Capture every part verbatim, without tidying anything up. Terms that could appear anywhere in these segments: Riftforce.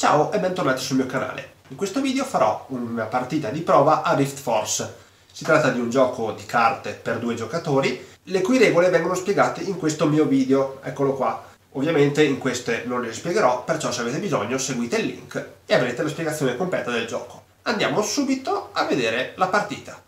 Ciao e bentornati sul mio canale. In questo video farò una partita di prova a Riftforce. Si tratta di un gioco di carte per due giocatori, le cui regole vengono spiegate in questo mio video, eccolo qua. Ovviamente in queste non le spiegherò, perciò se avete bisogno seguite il link e avrete la spiegazione completa del gioco. Andiamo subito a vedere la partita.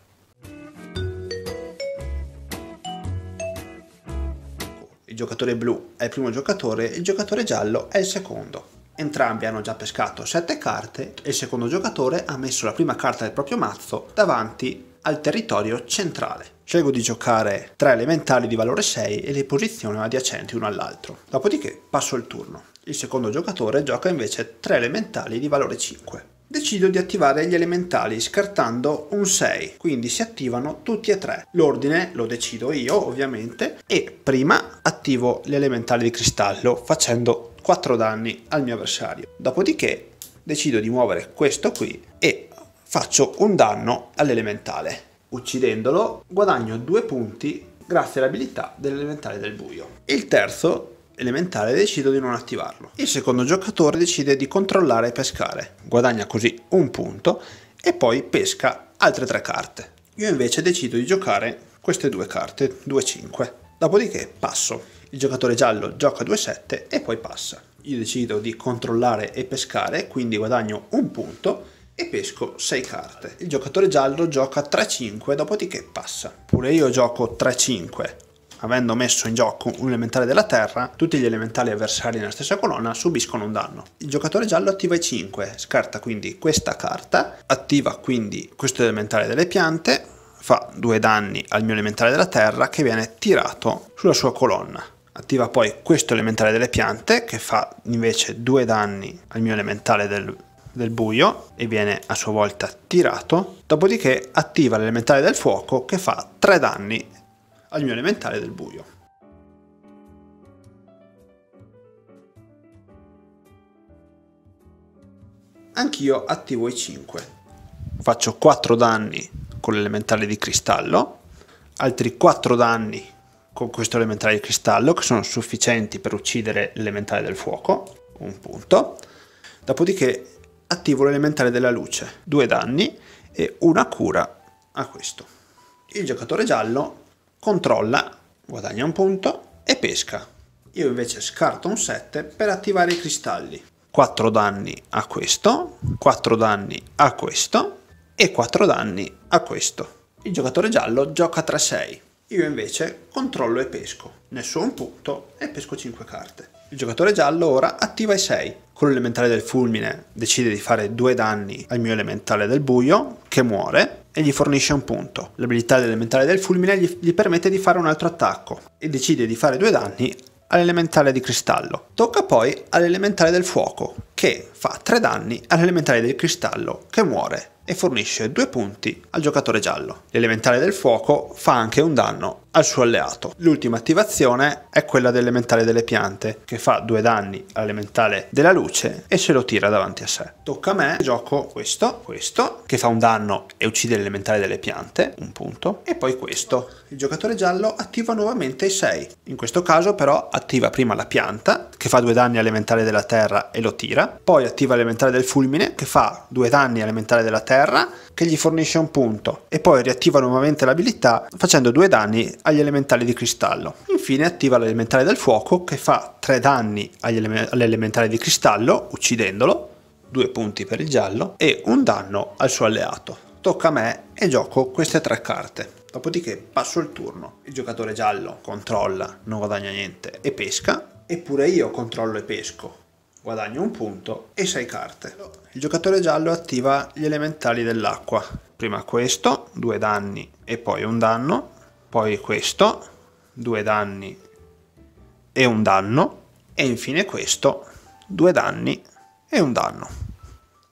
Il giocatore blu è il primo giocatore, il giocatore giallo è il secondo. Entrambi hanno già pescato sette carte e il secondo giocatore ha messo la prima carta del proprio mazzo davanti al territorio centrale. Scelgo di giocare tre elementali di valore sei e le posiziono adiacenti uno all'altro. Dopodiché passo il turno. Il secondo giocatore gioca invece tre elementali di valore cinque. Decido di attivare gli elementali scartando un sei, quindi si attivano tutti e tre. L'ordine lo decido io ovviamente e prima attivo gli elementali di cristallo facendo quattro danni al mio avversario. Dopodiché decido di muovere questo qui e faccio un danno all'elementale. Uccidendolo guadagno due punti grazie all'abilità dell'elementale del buio. Il terzo elementale decido di non attivarlo. Il secondo giocatore decide di controllare e pescare. Guadagna così un punto e poi pesca altre tre carte. Io invece decido di giocare queste due carte, due cinque. Dopodiché passo. Il giocatore giallo gioca due sette e poi passa. Io decido di controllare e pescare, quindi guadagno un punto e pesco sei carte. Il giocatore giallo gioca tre cinque, dopodiché passa. Pure io gioco tre cinque. Avendo messo in gioco un elementale della terra, tutti gli elementali avversari nella stessa colonna subiscono un danno. Il giocatore giallo attiva i cinque, scarta quindi questa carta, attiva quindi questo elementale delle piante, fa due danni al mio elementale della terra che viene tirato sulla sua colonna. Attiva poi questo elementale delle piante che fa invece due danni al mio elementale del, del buio e viene a sua volta tirato. Dopodiché attiva l'elementale del fuoco che fa tre danni al mio elementale del buio. Anch'io attivo i cinque. Faccio quattro danni con l'elementale di cristallo, altri quattro danni con questo elementare di cristallo che sono sufficienti per uccidere l'elementale del fuoco, un punto. Dopodiché attivo l'elementare della luce, due danni e una cura a questo. Il giocatore giallo controlla, guadagna un punto e pesca. Io invece scarto un sette per attivare i cristalli. quattro danni a questo, quattro danni a questo e quattro danni a questo. Il giocatore giallo gioca tre sei. Io invece controllo e pesco, nessun punto e pesco cinque carte. Il giocatore giallo ora attiva i sei. Con l'elementare del fulmine decide di fare due danni al mio elementale del buio che muore e gli fornisce un punto. L'abilità dell'elementare del fulmine gli, gli permette di fare un altro attacco e decide di fare due danni all'elementale di cristallo. Tocca poi all'elementare del fuoco che fa tre danni all'elementare del cristallo che muore e fornisce due punti al giocatore giallo. L'elementare del fuoco fa anche un danno al suo alleato. L'ultima attivazione è quella dell'elementare delle piante che fa due danni all'elementale della luce e se lo tira davanti a sé. Tocca a me, gioco questo, questo che fa un danno e uccide l'elementare delle piante, un punto, e poi questo. Il giocatore giallo attiva nuovamente i sei. In questo caso però attiva prima la pianta che fa due danni all'elementare della terra e lo tira, poi attiva l'elementare del fulmine che fa due danni all'elementare della terra che gli fornisce un punto e poi riattiva nuovamente l'abilità facendo due danni agli elementali di cristallo. Infine attiva l'elementare del fuoco che fa tre danni all'elementare di cristallo uccidendolo, due punti per il giallo e un danno al suo alleato. Tocca a me e gioco queste tre carte. Dopodiché passo il turno. Il giocatore giallo controlla, non guadagna niente e pesca, eppure io controllo e pesco. Guadagno un punto e sei carte. Il giocatore giallo attiva gli elementali dell'acqua. Prima questo, due danni e poi un danno. Poi questo, due danni e un danno. E infine questo, due danni e un danno.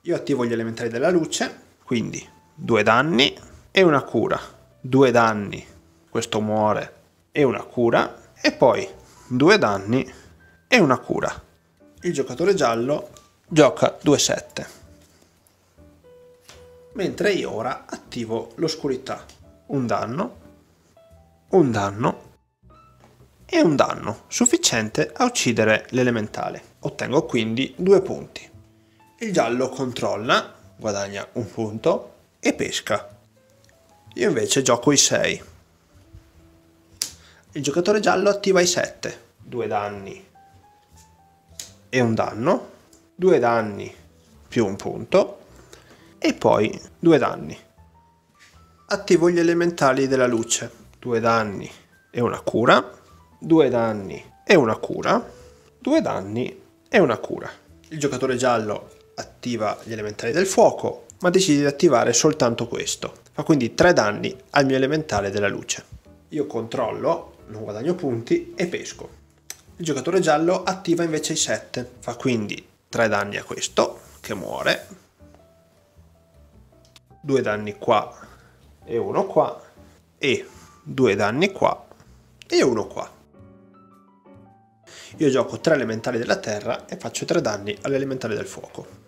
Io attivo gli elementali della luce, quindi due danni e una cura. Due danni, questo muore e una cura. E poi due danni e una cura. Il giocatore giallo gioca due sette, mentre io ora attivo l'oscurità, un danno, un danno e un danno, sufficiente a uccidere l'elementale. Ottengo quindi due punti. Il giallo controlla, guadagna un punto e pesca. Io invece gioco i sei. Il giocatore giallo attiva i sette. Due danni e un danno. Due danni più un punto. E poi due danni. Attivo gli elementali della luce. Due danni e una cura. Due danni e una cura. Due danni e una cura. Il giocatore giallo attiva gli elementali del fuoco, ma decide di attivare soltanto questo. Fa quindi tre danni al mio elementale della luce. Io controllo, non guadagno punti e pesco. Il giocatore giallo attiva invece i sette. Fa quindi tre danni a questo, che muore. Due danni qua e uno qua. E due danni qua e uno qua. Io gioco tre elementali della terra e faccio tre danni all'elementale del fuoco.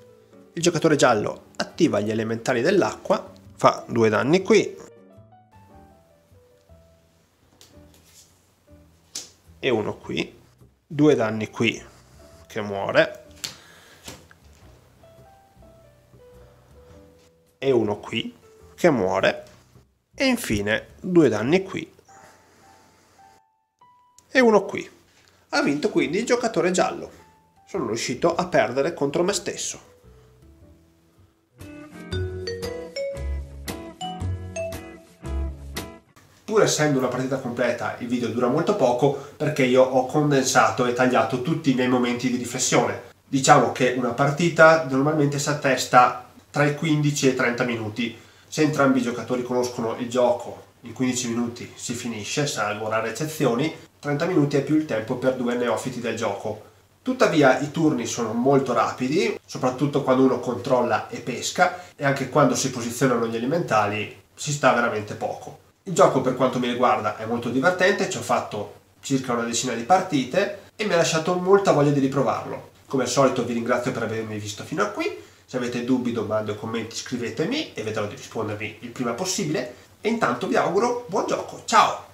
Il giocatore giallo attiva gli elementali dell'acqua, fa due danni qui e uno qui, due danni qui che muore e uno qui che muore e infine due danni qui e uno qui. Ha vinto quindi il giocatore giallo. Sono riuscito a perdere contro me stesso. Pur essendo una partita completa, il video dura molto poco perché io ho condensato e tagliato tutti i miei momenti di riflessione. Diciamo che una partita normalmente si attesta tra i quindici e i trenta minuti. Se entrambi i giocatori conoscono il gioco, in quindici minuti si finisce, salvo rare eccezioni. trenta minuti è più il tempo per due neofiti del gioco. Tuttavia i turni sono molto rapidi, soprattutto quando uno controlla e pesca, e anche quando si posizionano gli elementali si sta veramente poco. Il gioco, per quanto mi riguarda, è molto divertente, ci ho fatto circa una decina di partite e mi ha lasciato molta voglia di riprovarlo. Come al solito vi ringrazio per avermi visto fino a qui, se avete dubbi, domande o commenti scrivetemi e vedrò di rispondervi il prima possibile e intanto vi auguro buon gioco, ciao!